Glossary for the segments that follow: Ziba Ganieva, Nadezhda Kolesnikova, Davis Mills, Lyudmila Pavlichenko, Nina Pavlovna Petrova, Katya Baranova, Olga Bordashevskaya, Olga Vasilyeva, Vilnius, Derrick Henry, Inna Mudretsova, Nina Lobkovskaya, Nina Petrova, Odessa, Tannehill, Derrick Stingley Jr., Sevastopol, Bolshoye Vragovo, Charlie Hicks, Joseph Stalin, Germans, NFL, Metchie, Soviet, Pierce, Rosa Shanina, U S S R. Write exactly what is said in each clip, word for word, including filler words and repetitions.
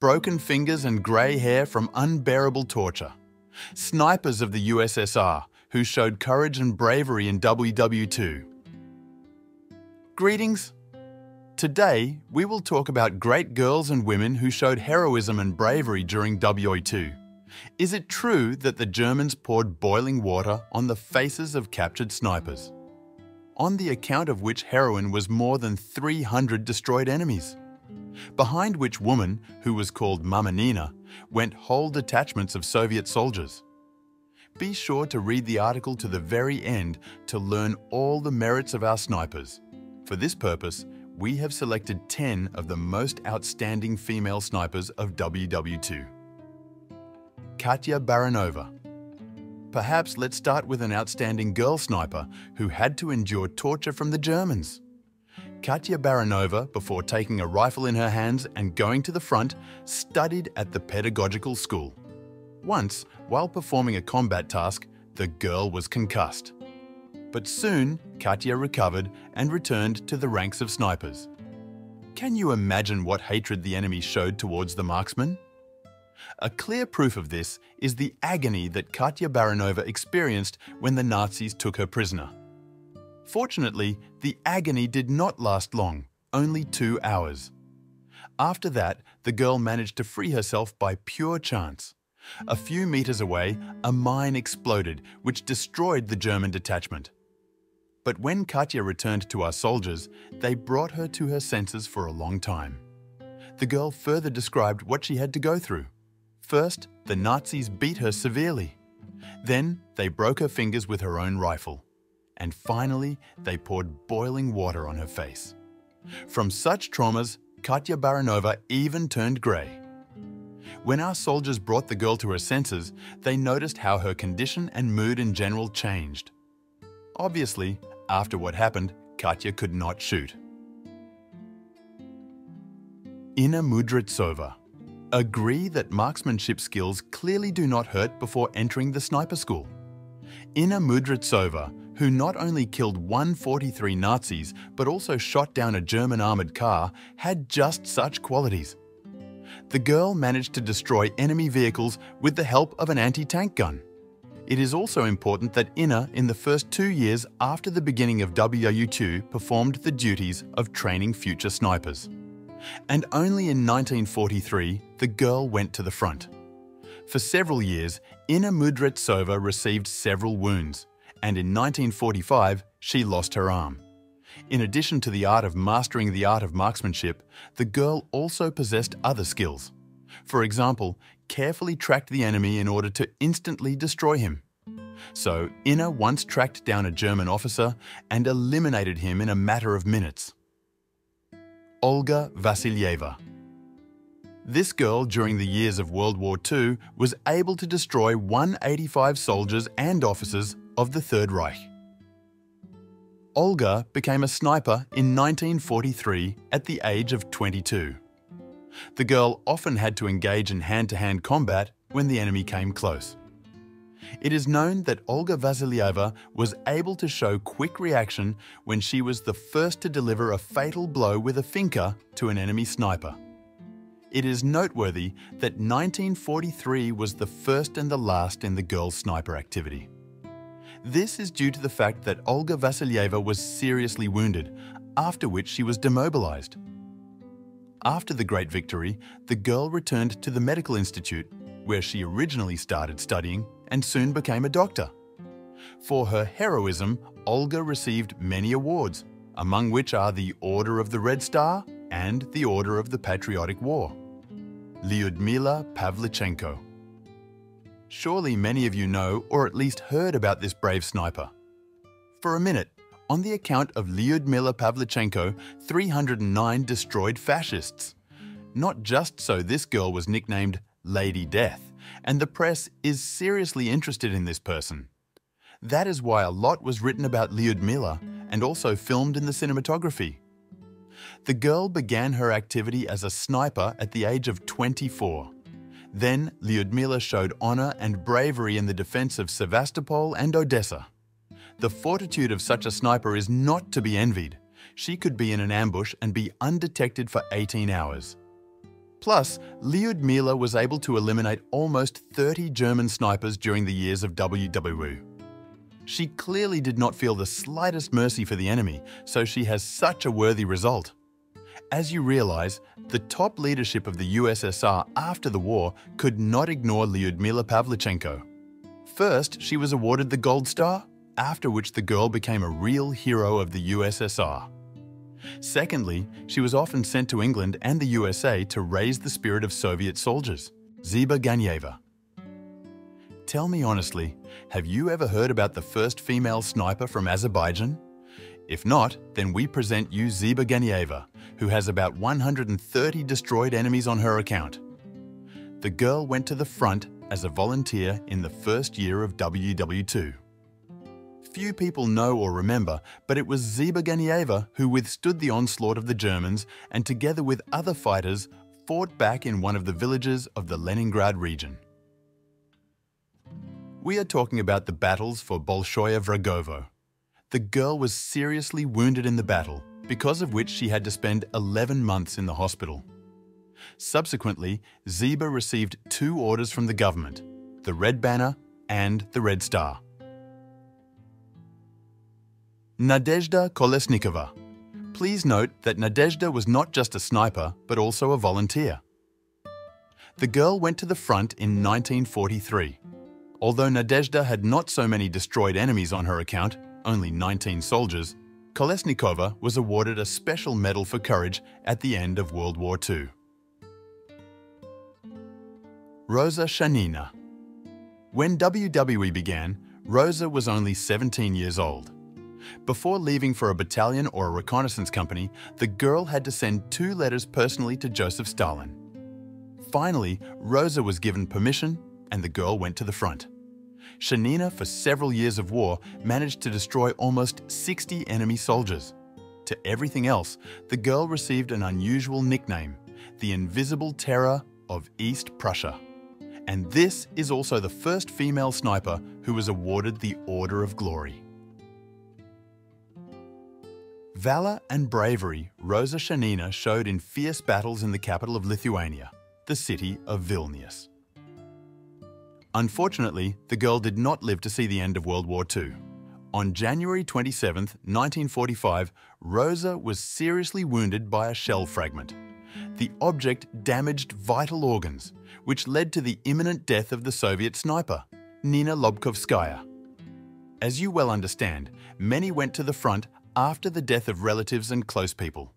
broken fingers and grey hair from unbearable torture. Snipers of the U S S R who showed courage and bravery in World War Two. Greetings! Today, we will talk about great girls and women who showed heroism and bravery during World War Two. Is it true that the Germans poured boiling water on the faces of captured snipers, on the account of which heroin was more than three hundred destroyed enemies, behind which woman, who was called Mama Nina, went whole detachments of Soviet soldiers? Be sure to read the article to the very end to learn all the merits of our snipers. For this purpose, we have selected ten of the most outstanding female snipers of World War Two. Katya Baranova. Perhaps let's start with an outstanding girl sniper who had to endure torture from the Germans. Katya Baranova, before taking a rifle in her hands and going to the front, studied at the pedagogical school. Once, while performing a combat task, the girl was concussed. But soon, Katya recovered and returned to the ranks of snipers. Can you imagine what hatred the enemy showed towards the marksman? A clear proof of this is the agony that Katya Baranova experienced when the Nazis took her prisoner. Fortunately, the agony did not last long, only two hours. After that, the girl managed to free herself by pure chance. A few meters away, a mine exploded, which destroyed the German detachment. But when Katya returned to our soldiers, they brought her to her senses for a long time. The girl further described what she had to go through. First, the Nazis beat her severely. Then, they broke her fingers with her own rifle. And finally, they poured boiling water on her face. From such traumas, Katya Baranova even turned grey. When our soldiers brought the girl to her senses, they noticed how her condition and mood in general changed. Obviously, after what happened, Katya could not shoot. Inna Mudretsova. Agree that marksmanship skills clearly do not hurt before entering the sniper school. Inna Mudretsova, who not only killed one hundred forty-three Nazis but also shot down a German armoured car, had just such qualities. The girl managed to destroy enemy vehicles with the help of an anti-tank gun. It is also important that Inna, in the first two years after the beginning of World War Two, performed the duties of training future snipers. And only in nineteen forty-three, the girl went to the front. For several years, Inna Mudretsova received several wounds, and in nineteen forty-five, she lost her arm. In addition to the art of mastering the art of marksmanship, the girl also possessed other skills. For example, carefully tracked the enemy in order to instantly destroy him. So, Inna once tracked down a German officer and eliminated him in a matter of minutes. Olga Vasilyeva. This girl, during the years of World War Two, was able to destroy one hundred eighty-five soldiers and officers of the Third Reich. Olga became a sniper in nineteen forty-three at the age of twenty-two. The girl often had to engage in hand-to-hand combat when the enemy came close. It is known that Olga Vasilyeva was able to show quick reaction when she was the first to deliver a fatal blow with a finca to an enemy sniper. It is noteworthy that nineteen forty-three was the first and the last in the girl's sniper activity. This is due to the fact that Olga Vasilyeva was seriously wounded, after which she was demobilized. After the great victory, the girl returned to the medical institute, where she originally started studying and soon became a doctor. For her heroism, Olga received many awards, among which are the Order of the Red Star and the Order of the Patriotic War. Lyudmila Pavlichenko. Surely many of you know or at least heard about this brave sniper. For a minute, on the account of Lyudmila Pavlichenko, three hundred nine destroyed fascists. Not just so, this girl was nicknamed Lady Death, and the press is seriously interested in this person. That is why a lot was written about Lyudmila and also filmed in the cinematography. The girl began her activity as a sniper at the age of twenty-four. Then Lyudmila showed honor and bravery in the defense of Sevastopol and Odessa. The fortitude of such a sniper is not to be envied. She could be in an ambush and be undetected for eighteen hours. Plus, Lyudmila was able to eliminate almost thirty German snipers during the years of W W E. She clearly did not feel the slightest mercy for the enemy, so she has such a worthy result. As you realize, the top leadership of the U S S R after the war could not ignore Lyudmila Pavlichenko. First, she was awarded the Gold Star, after which the girl became a real hero of the U S S R. Secondly, she was often sent to England and the U S A to raise the spirit of Soviet soldiers. Ziba Ganieva. Tell me honestly, have you ever heard about the first female sniper from Azerbaijan? If not, then we present you Ziba Ganieva, who has about one hundred thirty destroyed enemies on her account. The girl went to the front as a volunteer in the first year of W W two. Few people know or remember, but it was Ziba Ganieva who withstood the onslaught of the Germans and, together with other fighters, fought back in one of the villages of the Leningrad region. We are talking about the battles for Bolshoye Vragovo. The girl was seriously wounded in the battle, because of which she had to spend eleven months in the hospital. Subsequently, Ziba received two orders from the government, the Red Banner and the Red Star. Nadezhda Kolesnikova. Please note that Nadezhda was not just a sniper, but also a volunteer. The girl went to the front in nineteen forty-three. Although Nadezhda had not so many destroyed enemies on her account, only nineteen soldiers, Kolesnikova was awarded a special medal for courage at the end of World War Two. Rosa Shanina. When W W E began, Rosa was only seventeen years old. Before leaving for a battalion or a reconnaissance company, the girl had to send two letters personally to Joseph Stalin. Finally, Rosa was given permission and the girl went to the front. Shanina, for several years of war, managed to destroy almost sixty enemy soldiers. To everything else, the girl received an unusual nickname, the Invisible Terror of East Prussia. And this is also the first female sniper who was awarded the Order of Glory. Valor and bravery Rosa Shanina showed in fierce battles in the capital of Lithuania, the city of Vilnius. Unfortunately, the girl did not live to see the end of World War Two. On January twenty-seventh nineteen forty-five, Rosa was seriously wounded by a shell fragment. The object damaged vital organs, which led to the imminent death of the Soviet sniper, Nina Lobkovskaya. As you well understand, many went to the front after the death of relatives and close people.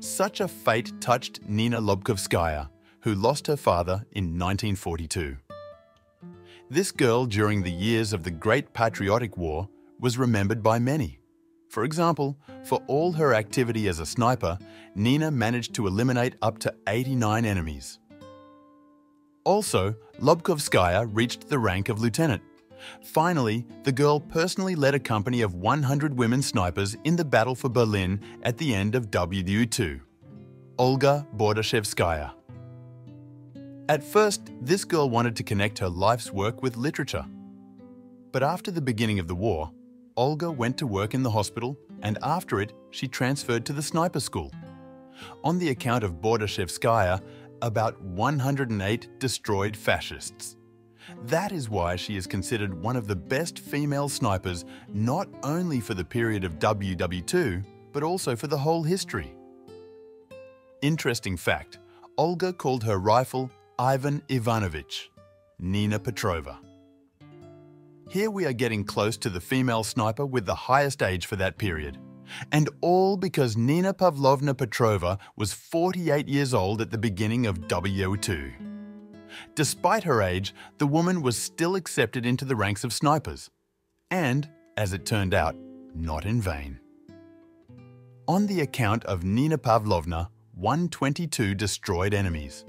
Such a fate touched Nina Lobkovskaya, who lost her father in nineteen forty-two. This girl, during the years of the Great Patriotic War, was remembered by many. For example, for all her activity as a sniper, Nina managed to eliminate up to eighty-nine enemies. Also, Lobkovskaya reached the rank of lieutenant. Finally, the girl personally led a company of one hundred women snipers in the battle for Berlin at the end of W W two. Olga Bordashevskaya. At first, this girl wanted to connect her life's work with literature. But after the beginning of the war, Olga went to work in the hospital, and after it, she transferred to the sniper school. On the account of Bordashevskaya, about one hundred eight destroyed fascists. That is why she is considered one of the best female snipers, not only for the period of W W two, but also for the whole history. Interesting fact, Olga called her rifle Ivan Ivanovich, Nina Petrova. Here we are getting close to the female sniper with the highest age for that period. And all because Nina Pavlovna Petrova was forty-eight years old at the beginning of W W two. Despite her age, the woman was still accepted into the ranks of snipers. And, as it turned out, not in vain. On the account of Nina Pavlovna, one hundred twenty-two destroyed enemies.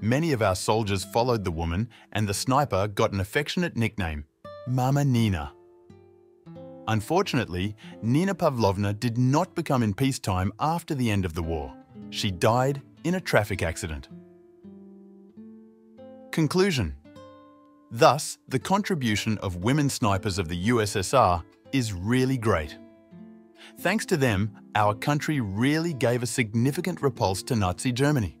Many of our soldiers followed the woman, and the sniper got an affectionate nickname, Mama Nina. Unfortunately, Nina Pavlovna did not become in peacetime after the end of the war. She died in a traffic accident. Conclusion. Thus, the contribution of women snipers of the U S S R is really great. Thanks to them, our country really gave a significant repulse to Nazi Germany.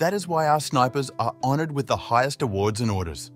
That is why our snipers are honoured with the highest awards and orders.